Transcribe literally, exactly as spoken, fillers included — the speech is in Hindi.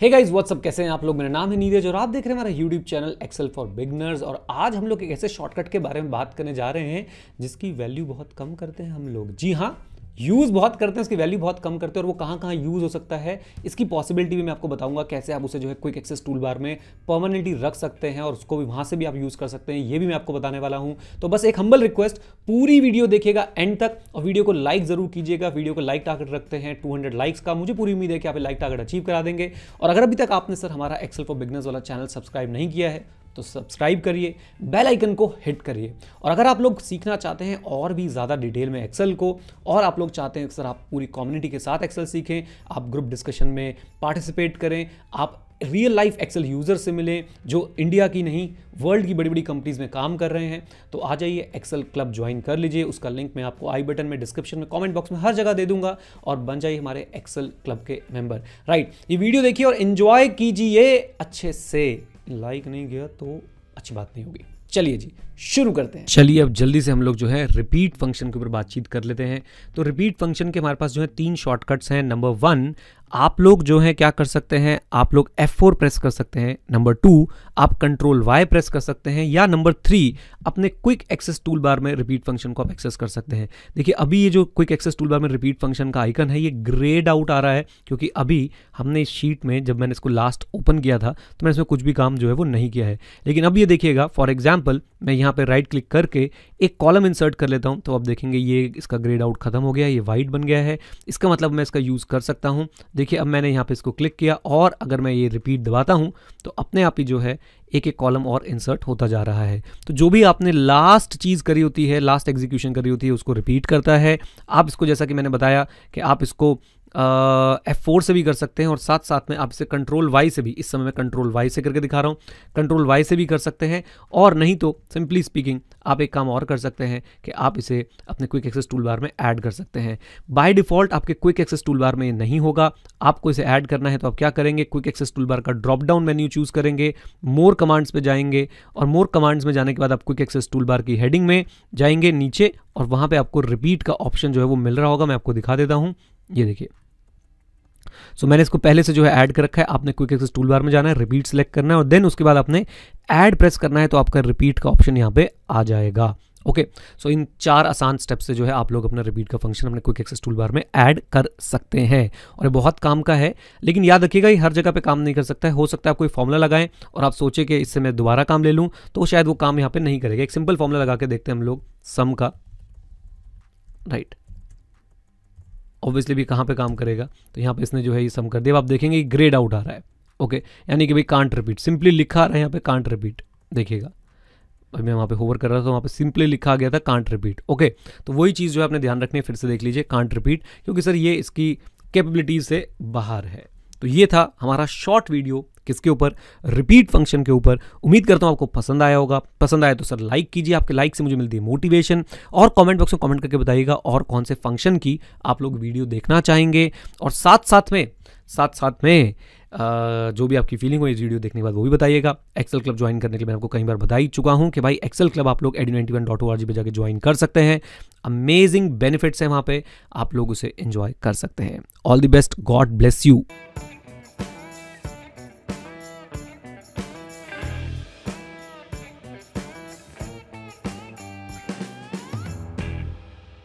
हे गाइस व्हाट्सअप, कैसे हैं आप लोग। मेरा नाम है नीरज और आप देख रहे हैं हमारा YouTube channel Excel for beginners. और आज हम लोग एक ऐसे शॉर्टकट के बारे में बात करने जा रहे हैं जिसकी वैल्यू बहुत कम करते हैं हम लोग। जी हाँ, यूज़ बहुत करते हैं, उसकी वैल्यू बहुत कम करते हैं। और वो कहाँ कहाँ यूज़ हो सकता है, इसकी पॉसिबिलिटी भी मैं आपको बताऊंगा, कैसे आप उसे जो है क्विक एक्सेस टूल बार में परमानेंटली रख सकते हैं और उसको भी वहाँ से भी आप यूज़ कर सकते हैं, ये भी मैं आपको बताने वाला हूँ। तो बस एक हम्बल रिक्वेस्ट, पूरी वीडियो देखिएगा एंड तक और वीडियो को लाइक ज़रूर कीजिएगा। वीडियो को लाइक टारगेट रखते हैं टू हंड्रेड लाइक्स का। मुझे पूरी उम्मीद है कि आप लाइक टारगेट अचीव करा देंगे। और अगर अभी तक आपने सर हमारा एक्सेल फॉर बिगनर्स वाला चैनल सब्सक्राइब नहीं किया है तो सब्सक्राइब करिए, बेल आइकन को हिट करिए। और अगर आप लोग सीखना चाहते हैं और भी ज़्यादा डिटेल में एक्सेल को, और आप लोग चाहते हैं सर आप पूरी कम्युनिटी के साथ एक्सेल सीखें, आप ग्रुप डिस्कशन में पार्टिसिपेट करें, आप रियल लाइफ एक्सेल यूज़र से मिलें जो इंडिया की नहीं वर्ल्ड की बड़ी बड़ी कंपनीज़ में काम कर रहे हैं, तो आ जाइए एक्सेल क्लब ज्वाइन कर लीजिए। उसका लिंक मैं आपको आई बटन में, डिस्क्रिप्शन में, कमेंट बॉक्स में हर जगह दे दूंगा और बन जाइए हमारे एक्सेल क्लब के मेंबर। राइट, ये वीडियो देखिए और एंजॉय कीजिए अच्छे से। लाइक नहीं गया तो अच्छी बात नहीं होगी। चलिए जी शुरू करते हैं। चलिए अब जल्दी से हम लोग जो है रिपीट फंक्शन के ऊपर बातचीत कर लेते हैं। तो रिपीट फंक्शन के हमारे पास जो है तीन शॉर्टकट्स हैं। नंबर वन, आप लोग जो है क्या कर सकते हैं, आप लोग एफ फोर प्रेस कर सकते हैं। नंबर टू, आप कंट्रोल वाई प्रेस कर सकते हैं। या नंबर थ्री, अपने क्विक एक्सेस टूल बार में रिपीट फंक्शन को आप एक्सेस कर सकते हैं। देखिए अभी ये जो क्विक एक्सेस टूल बार में रिपीट फंक्शन का आइकन है ये ग्रेड आउट आ रहा है, क्योंकि अभी हमने इस शीट में जब मैंने इसको लास्ट ओपन किया था तो मैंने इसमें कुछ भी काम जो है वो नहीं किया है। लेकिन अब ये देखिएगा, फॉर एग्जाम्पल मैं यहाँ पर राइट क्लिक करके एक कॉलम इंसर्ट कर लेता हूँ तो आप देखेंगे ये इसका ग्रेड आउट खत्म हो गया, ये वाइट बन गया है। इसका मतलब मैं इसका यूज़ कर सकता हूँ। देखिए अब मैंने यहाँ पे इसको क्लिक किया और अगर मैं ये रिपीट दबाता हूँ तो अपने आप ही जो है एक एक कॉलम और इंसर्ट होता जा रहा है। तो जो भी आपने लास्ट चीज़ करी होती है, लास्ट एग्जीक्यूशन करी होती है, उसको रिपीट करता है। आप इसको, जैसा कि मैंने बताया कि आप इसको एफ फोर से भी कर सकते हैं और साथ साथ में आप इसे कंट्रोल वाई से भी, इस समय मैं कंट्रोल वाई से करके दिखा रहा हूँ, कंट्रोल वाई से भी कर सकते हैं। और नहीं तो सिंपली स्पीकिंग आप एक काम और कर सकते हैं कि आप इसे अपने क्विक एक्सेस टूल बार में ऐड कर सकते हैं। बाय डिफ़ॉल्ट आपके क्विक एक्सेस टूल बार में ये नहीं होगा, आपको इसे ऐड करना है। तो आप क्या करेंगे, क्विक एक्सेस टूल बार का ड्रॉप डाउन मेन्यू चूज़ करेंगे, मोर कमांड्स पे जाएंगे और मोर कमांड्स में जाने के बाद आप क्विक एक्सेस टूल बार की हेडिंग में जाएंगे नीचे और वहाँ पे आपको रिपीट का ऑप्शन जो है वो मिल रहा होगा। मैं आपको दिखा देता हूँ, ये देखिए। सो so, मैंने इसको पहले से जो है ऐड कर रखा है। आपने क्विक एक्सेस टूल बार में जाना है, रिपीट सेलेक्ट करना है और देन उसके बाद आपने ऐड प्रेस करना है तो आपका रिपीट का ऑप्शन यहाँ पे आ जाएगा। ओके okay, सो so इन चार आसान स्टेप से जो है आप लोग अपना रिपीट का फंक्शन अपने क्विक एक्सेस टूल बार में ऐड कर सकते हैं और ये बहुत काम का है। लेकिन याद रखिएगा ये हर जगह पे काम नहीं कर सकता है। हो सकता है आप कोई फॉर्मूला लगाएं और आप सोचें कि इससे मैं दोबारा काम ले लूँ, तो शायद वो काम यहाँ पे नहीं करेगा। एक सिंपल फॉर्मूला लगा के देखते हैं हम लोग, सम का। राइट, ऑब्वियसली भी कहाँ पर काम करेगा, तो यहाँ पर इसने जो है ये सम कर दिया। आप देखेंगे ग्रेड आउट आ रहा है। ओके, यानी कि भाई कांट रिपीट, सिंपली लिखा आ रहा है यहाँ पर कांट रिपीट। देखिएगा अभी मैं वहाँ पे होवर कर रहा था, वहाँ पे सिंपली लिखा गया था कांट रिपीट। ओके, तो वही चीज़ जो है आपने ध्यान रखनी है, फिर से देख लीजिए कांट रिपीट, क्योंकि सर ये इसकी कैपेबिलिटीज से बाहर है। तो ये था हमारा शॉर्ट वीडियो किसके ऊपर, रिपीट फंक्शन के ऊपर। उम्मीद करता हूँ आपको पसंद आया होगा। पसंद आया तो सर लाइक कीजिए, आपके लाइक से मुझे मिलती है मोटिवेशन। और कमेंट बॉक्स में कमेंट करके बताइएगा और कौन से फंक्शन की आप लोग वीडियो देखना चाहेंगे। और साथ साथ में साथ साथ में Uh, जो भी आपकी फीलिंग हो इस वीडियो देखने के बाद वो भी बताइएगा। एक्सेल क्लब ज्वाइन करने के लिए मैं आपको कई बार बता ही चुका हूं कि भाई एक्सेल क्लब आप लोग ad ninety one dot O R G पे जाके ज्वाइन कर सकते हैं। अमेजिंग बेनिफिट्स हैं वहाँ पे, आप लोग उसे एंजॉय कर सकते हैं। All the best, God bless you.